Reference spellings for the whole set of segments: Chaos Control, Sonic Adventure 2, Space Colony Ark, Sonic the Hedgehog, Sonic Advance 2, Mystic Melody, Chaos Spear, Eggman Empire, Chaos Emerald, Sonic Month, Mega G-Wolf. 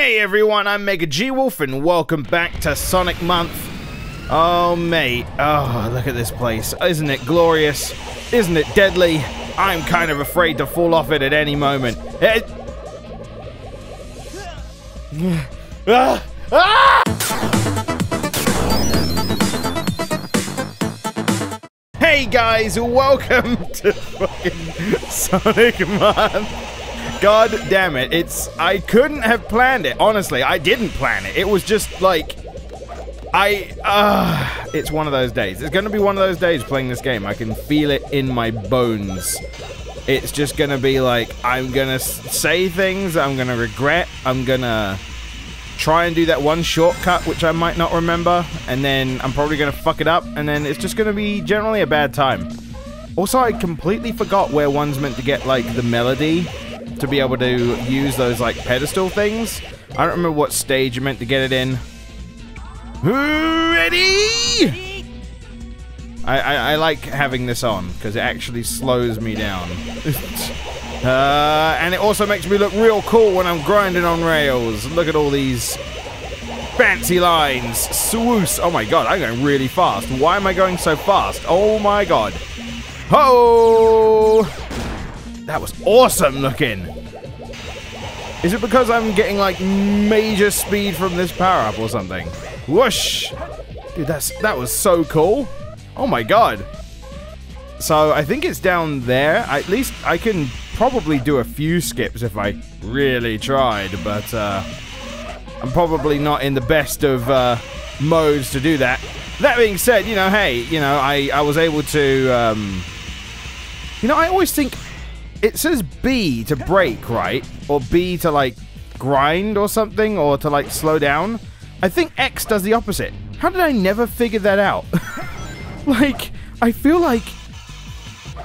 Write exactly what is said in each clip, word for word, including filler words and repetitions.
Hey everyone, I'm Mega G-Wolf and welcome back to Sonic Month. Oh mate, oh look at this place. Isn't it glorious? Isn't it deadly? I'm kind of afraid to fall off it at any moment. It... ah! Ah! Hey guys, welcome to fucking Sonic Month. God damn it, it's... I couldn't have planned it, honestly. I didn't plan it. It was just like... I... Uh, it's one of those days. It's going to be one of those days playing this game. I can feel it in my bones. It's just going to be like, I'm going to say things I'm going to regret. I'm going to try and do that one shortcut, which I might not remember. And then I'm probably going to fuck it up. And then it's just going to be generally a bad time. Also, I completely forgot where one's meant to get, like, the melody to be able to use those like pedestal things. I don't remember what stage you meant to get it in. Ready? I, I, I like having this on because it actually slows me down. uh, and it also makes me look real cool when I'm grinding on rails. Look at all these fancy lines. Swoosh. Oh my god, I'm going really fast. Why am I going so fast? Oh my god. Ho! That was awesome looking! Is it because I'm getting like major speed from this power-up or something? Whoosh! Dude, that's, that was so cool! Oh my god! So I think it's down there. At least I can probably do a few skips if I really tried, but uh, I'm probably not in the best of uh, modes to do that. That being said, you know, hey, you know, I, I was able to... Um, you know, I always think... It says B to break, right? Or B to, like, grind or something, or to, like, slow down. I think X does the opposite. How did I never figure that out? Like, I feel like...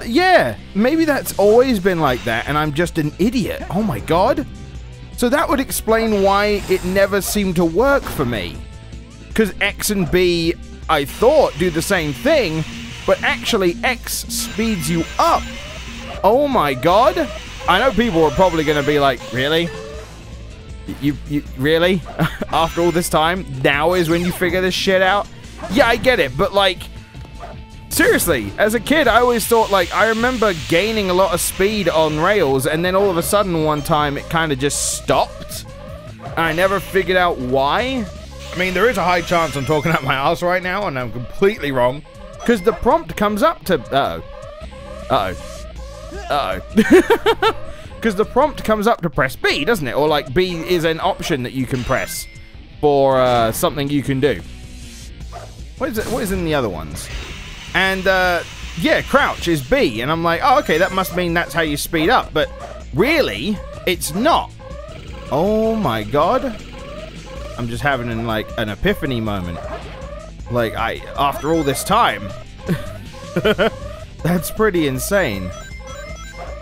Yeah, maybe that's always been like that, and I'm just an idiot. Oh my god. So that would explain why it never seemed to work for me. Because X and B, I thought, do the same thing, but actually X speeds you up. Oh my god! I know people are probably going to be like, really? You, you, really? After all this time, now is when you figure this shit out? Yeah, I get it, but like, seriously, as a kid, I always thought like, I remember gaining a lot of speed on rails, and then all of a sudden one time it kind of just stopped. And I never figured out why. I mean, there is a high chance I'm talking out my ass right now, and I'm completely wrong. Because the prompt comes up to... Uh-oh. Uh-oh. Uh-oh. Because the prompt comes up to press B, doesn't it? Or, like, B is an option that you can press for uh, something you can do. What is it? What is in the other ones? And, uh, yeah, crouch is B. And I'm like, oh, okay, that must mean that's how you speed up. But really, it's not. Oh, my God. I'm just having, an, like, an epiphany moment. Like, I after all this time. That's pretty insane.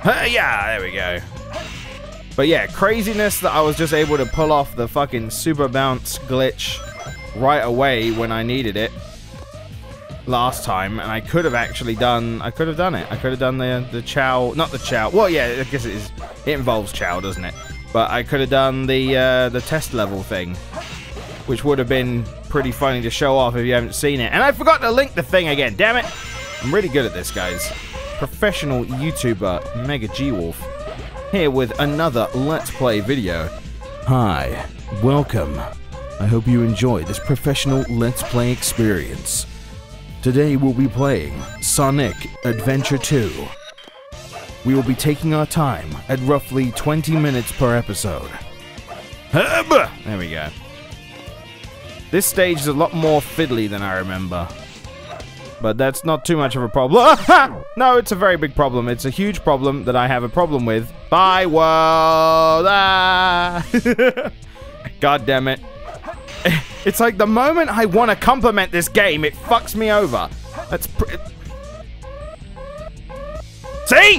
Yeah, there we go. But yeah, craziness that I was just able to pull off the fucking super bounce glitch right away when I needed it last time, and I could have actually done, I could have done it. I could have done the the chow, not the chow. Well, yeah, I guess it is. It involves chow, doesn't it? But I could have done the uh, the test level thing, which would have been pretty funny to show off if you haven't seen it. And I forgot to link the thing again. Damn it! I'm really good at this, guys. Professional YouTuber Mega G-Wolf here with another Let's Play video. Hi, welcome. I hope you enjoy this professional Let's Play experience. Today we'll be playing Sonic Adventure two. We will be taking our time at roughly twenty minutes per episode. There we go. This stage is a lot more fiddly than I remember. But that's not too much of a problem. No, it's a very big problem. It's a huge problem that I have a problem with. Bye, world! Ah. God damn it. It's like the moment I want to compliment this game, it fucks me over. That's pr- See?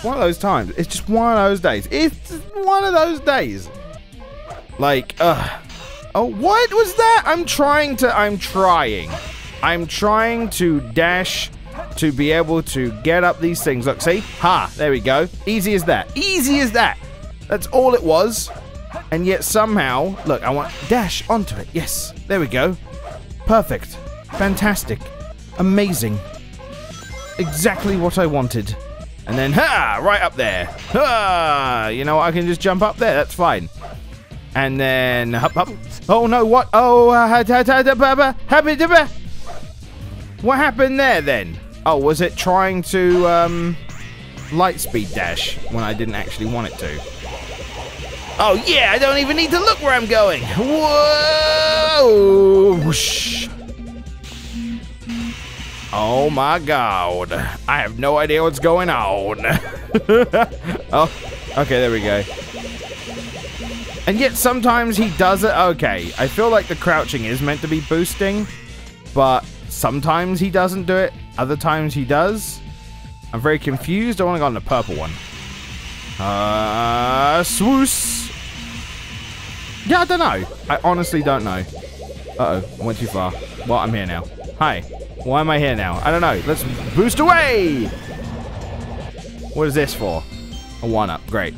One of those times. It's just one of those days. It's one of those days. Like, ugh. Oh, what was that? I'm trying to... I'm trying. I'm trying to dash to be able to get up these things. Look, see? Ha! There we go. Easy as that. Easy as that! That's all it was. And yet somehow, look, I want dash onto it. Yes, there we go. Perfect. Fantastic. Amazing. Exactly what I wanted. And then, ha! Right up there. Ha! You know, I can just jump up there. That's fine. And then, hop, hop. Oh, no, what? Oh, happy to be. What happened there, then? Oh, was it trying to, um, light speed dash when I didn't actually want it to? Oh, yeah, I don't even need to look where I'm going. Whoa! Whoosh. Oh, my God. I have no idea what's going on. Oh, okay, there we go. And yet sometimes he does it. Okay, I feel like the crouching is meant to be boosting, but sometimes he doesn't do it. Other times he does. I'm very confused. I want to go on the purple one. Uh, swoosh. Yeah, I don't know. I honestly don't know. Uh-oh, I went too far. Well, I'm here now. Hi. Why am I here now? I don't know. Let's boost away! What is this for? A one-up. Great.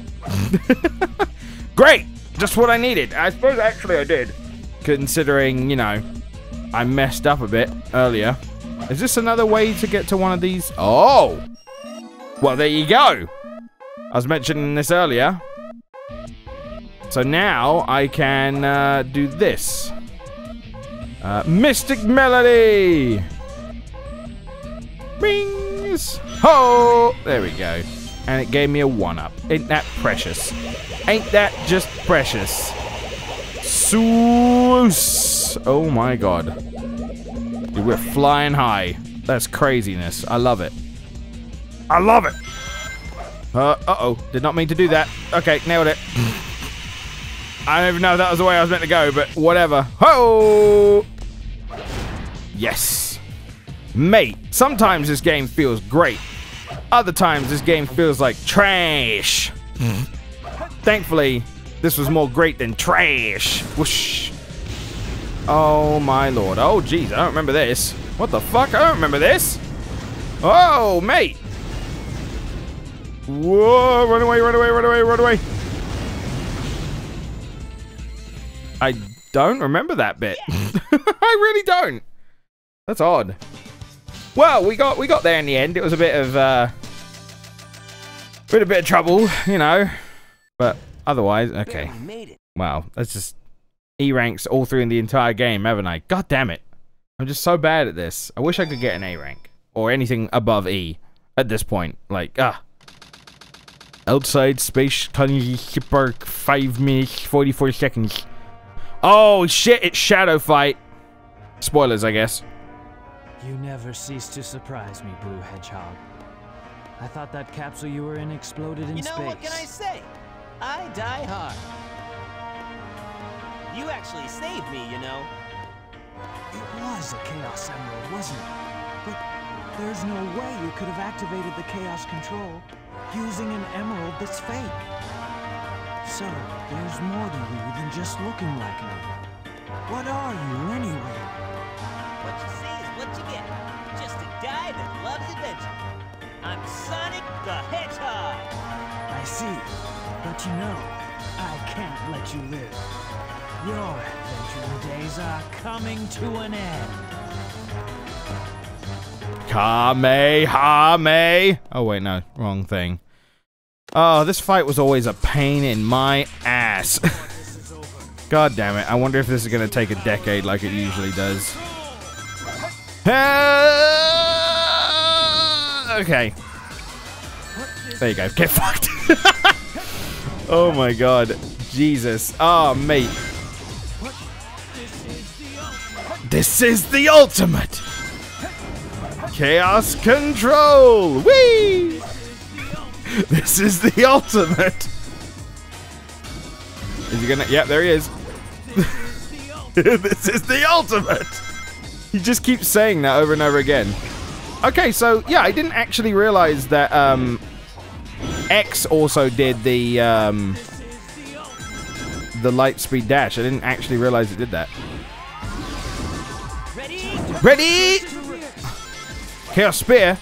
Great! Just what I needed. I suppose actually I did. Considering, you know, I messed up a bit earlier. Is this another way to get to one of these? Oh! Well, there you go! I was mentioning this earlier. So now I can uh, do this. Uh, Mystic Melody! Rings! Ho! There we go. And it gave me a one-up. Ain't that precious? Ain't that just precious? Soos! Oh my God. Dude, we're flying high. That's craziness. I love it. I love it! Uh, uh-oh. Did not mean to do that. Okay, nailed it. I don't even know if that was the way I was meant to go, but whatever. Ho! Yes. Mate, sometimes this game feels great. Other times this game feels like trash. Thankfully, this was more great than trash. Whoosh. Oh my Lord. Oh jeez, I don't remember this. What the fuck? I don't remember this. Oh, mate. Whoa, run away, run away, run away, run away. I don't remember that bit. I really don't. That's odd. Well, we got we got there in the end. It was a bit of uh bit a bit of trouble, you know. But otherwise, okay. Wow, that's just E ranks all through in the entire game, haven't I? God damn it. I'm just so bad at this. I wish I could get an A rank. Or anything above E at this point. Like, ah. Outside Space Colony Ark, five minutes forty-four seconds. Oh shit, it's Shadow Fight. Spoilers, I guess. You never cease to surprise me, Blue Hedgehog. I thought that capsule you were in exploded in space. You know, what can I say? I die hard. You actually saved me, you know. It was a Chaos Emerald, wasn't it? But there's no way you could have activated the Chaos Control using an emerald that's fake. So, there's more to you than just looking like an emerald. What are you, anyway? What you see is what you get. Just a guy that loves adventure. I'm Sonic the Hedgehog. I see. But you know, I can't let you live. Your adventuring days are coming to an end. Kamehame. Oh, wait, no. Wrong thing. Oh, this fight was always a pain in my ass. God damn it. I wonder if this is going to take a decade like it usually does. Okay. There you go. Get fucked. Oh my God. Jesus. Oh, mate. This is the ultimate. Chaos Control. Whee! This is the ultimate. Is he gonna? Yep, there he is. This is the ultimate. He just keeps saying that over and over again. Okay, so yeah, I didn't actually realize that um, X also did the um, the light speed dash. I didn't actually realize it did that. Ready? Ready? Chaos Spear.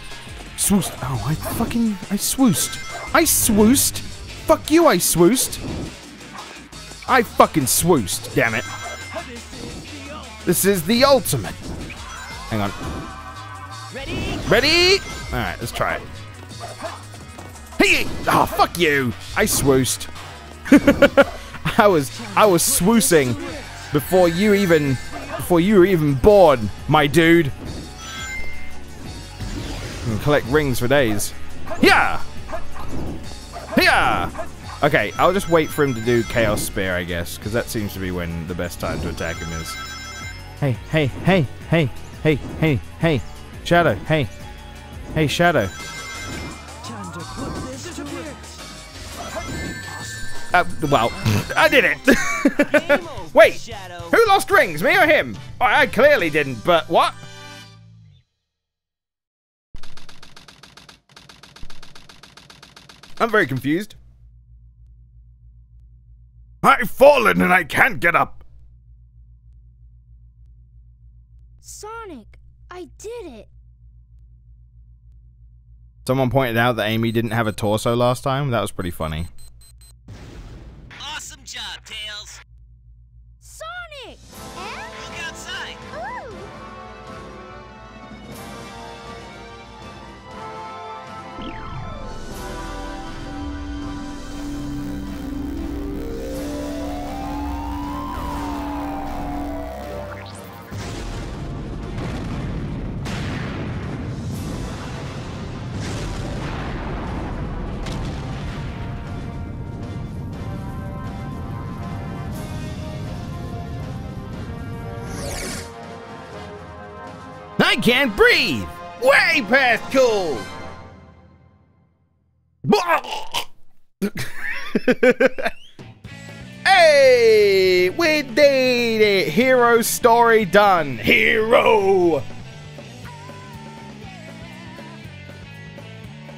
Swooshed. Oh, I fucking I swooshed. I swooshed. Fuck you, I swooshed. I fucking swoosed, damn it. This is the ultimate. Hang on. Ready? Ready? Alright, let's try it. Hey! Oh, fuck you! I swoosed. I was I was swoosing before you even before you were even born, my dude. And collect rings for days. Yeah! Yeah! Okay, I'll just wait for him to do Chaos Spear, I guess, because that seems to be when the best time to attack him is. Hey, hey, hey, hey, hey, hey, hey, Shadow, hey, hey, Shadow. Uh, well, I did it. Wait, who lost rings, me or him? I clearly didn't, but what? I'm very confused. I've fallen and I can't get up. Sonic, I did it. Someone pointed out that Amy didn't have a torso last time. That was pretty funny. Awesome job, Tails. Sonic! And? Look outside. Ooh. I can't breathe! Way past cool! Hey! We did it! Hero story done! Hero!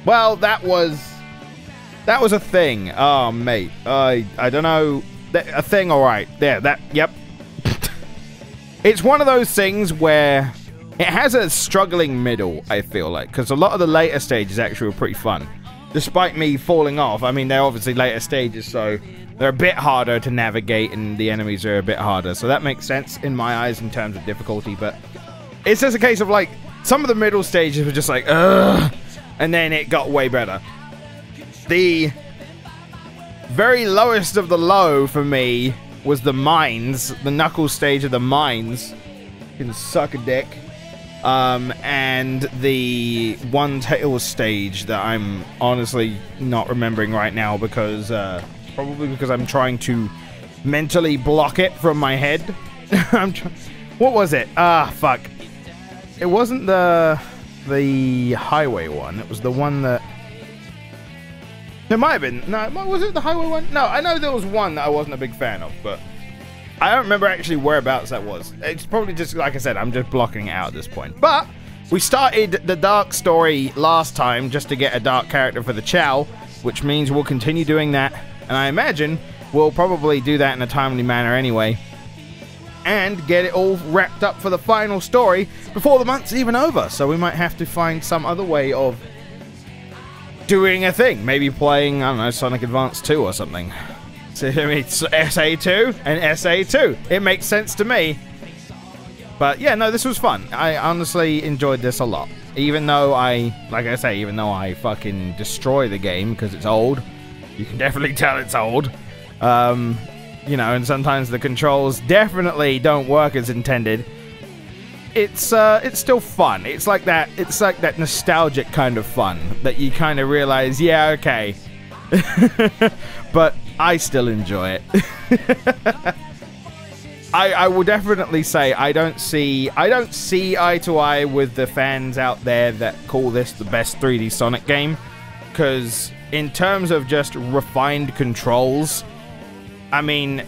Well, that was... That was a thing. Oh, mate. I, I don't know. A thing, alright. There, that... Yep. It's one of those things where... It has a struggling middle, I feel like, because a lot of the later stages actually were pretty fun. Despite me falling off, I mean, they're obviously later stages, so they're a bit harder to navigate and the enemies are a bit harder. So that makes sense in my eyes in terms of difficulty, but it's just a case of, like, some of the middle stages were just like, ugh, and then it got way better. The very lowest of the low for me was the mines, the knuckle stage of the mines. You can suck a dick. Um, and the one-tail stage that I'm honestly not remembering right now because, uh, probably because I'm trying to mentally block it from my head. I'm tr- what was it? Ah, fuck. It wasn't the, the highway one. It was the one that... It might have been. No, was it the highway one? No, I know there was one that I wasn't a big fan of, but... I don't remember actually whereabouts that was. It's probably just, like I said, I'm just blocking it out at this point. But we started the Dark story last time just to get a Dark character for the Chow, which means we'll continue doing that. And I imagine we'll probably do that in a timely manner anyway. And get it all wrapped up for the final story before the month's even over. So we might have to find some other way of doing a thing. Maybe playing, I don't know, Sonic Advance two or something. It's S A two and S A two. It makes sense to me. But yeah, no, this was fun. I honestly enjoyed this a lot. Even though I, like I say, even though I fucking destroy the game because it's old. You can definitely tell it's old. Um, you know, and sometimes the controls definitely don't work as intended. It's uh, it's still fun. It's like that. It's like that nostalgic kind of fun that you kind of realize, yeah, okay. But I still enjoy it. I, I will definitely say I don't see I don't see eye to eye with the fans out there that call this the best three D Sonic game, because in terms of just refined controls, I mean,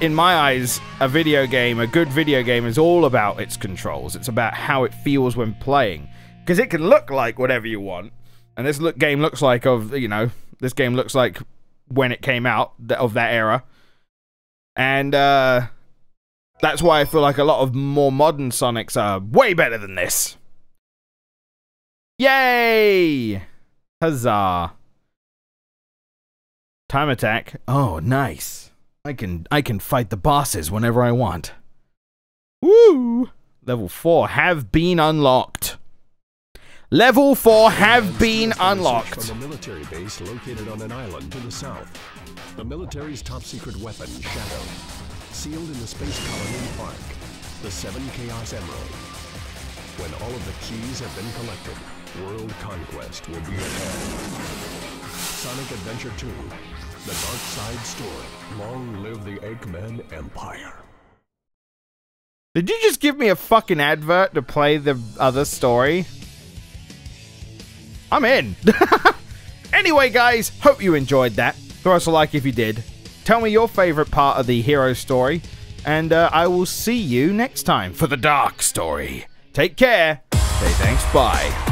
in my eyes, a video game, a good video game, is all about its controls. It's about how it feels when playing, because it can look like whatever you want, and this look game looks like of you know this game looks like. When it came out of that era, and uh, that's why I feel like a lot of more modern Sonics are way better than this. Yay! Huzzah! Time attack. Oh, nice. I can I can fight the bosses whenever I want. Woo! Level four have been unlocked. Level four have been unlocked. From a military base located on an island to the south. The military's top secret weapon, Shadow, sealed in the Space Colony Ark, the seven Chaos Emerald. When all of the keys have been collected, world conquest will be at hand. Sonic Adventure two, the dark side story. Long live the Eggman Empire. Did you just give me a fucking advert to play the other story? I'm in. Anyway, guys, hope you enjoyed that. Throw us a like if you did. Tell me your favorite part of the hero story. And uh, I will see you next time for the dark story. Take care. Say thanks. Bye.